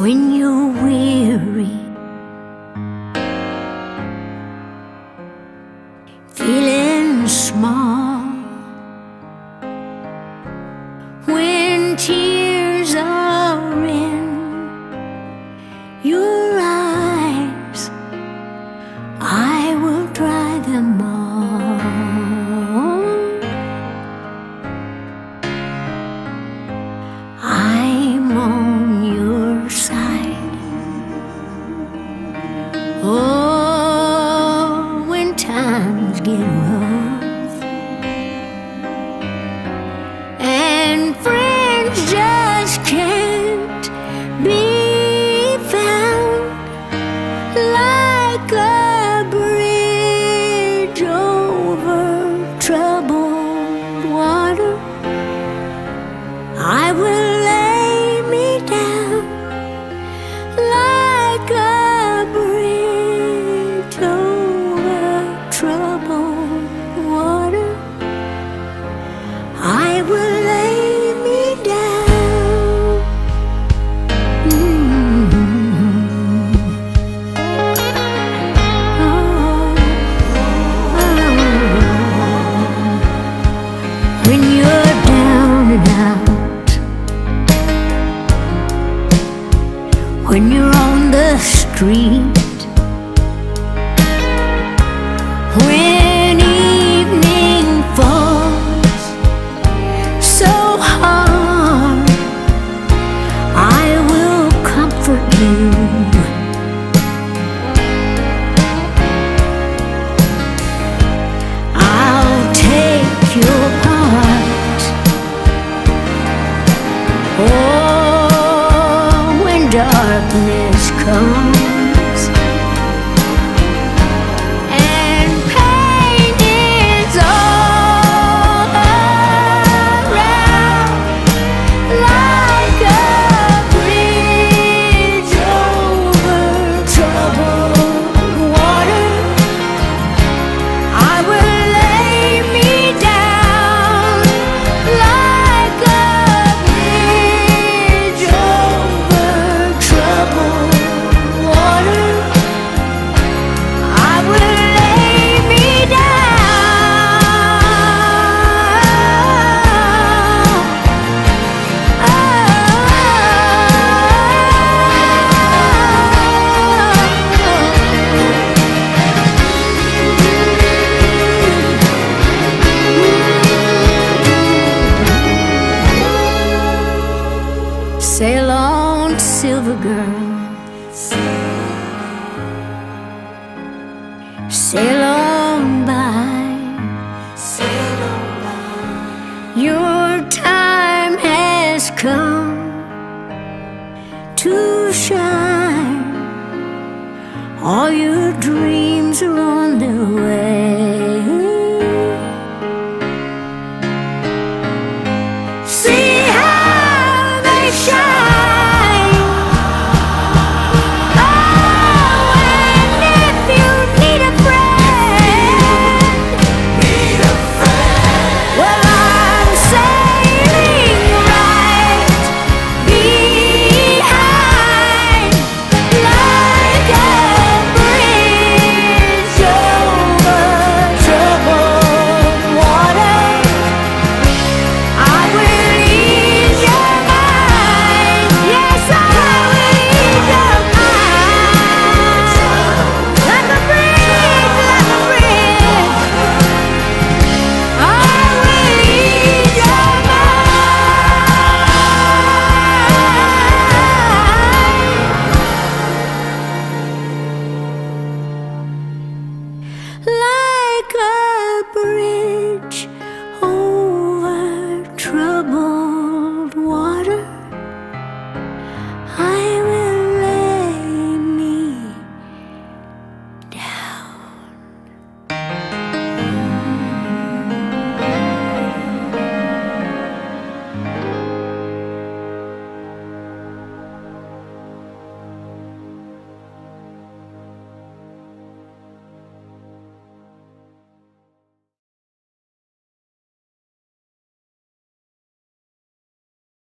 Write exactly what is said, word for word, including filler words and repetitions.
when you're weary, feeling small, when tears are in your eyes, I will dry them all. I'm on your side. Oh, when times get rough and friends just can't be found, like a bridge over troubled water, I will when you're on the street, when evening falls so hard, I will comfort you. I'll take your part. Oh, darkness comes and pain is all around, like a bridge over troubled water, I will lay me down like a bridge over troubled water, I will lay me down. Oh. Sail on, silver girl, sail on by, sail on by. Your time has come to shine. All your dreams are on their way.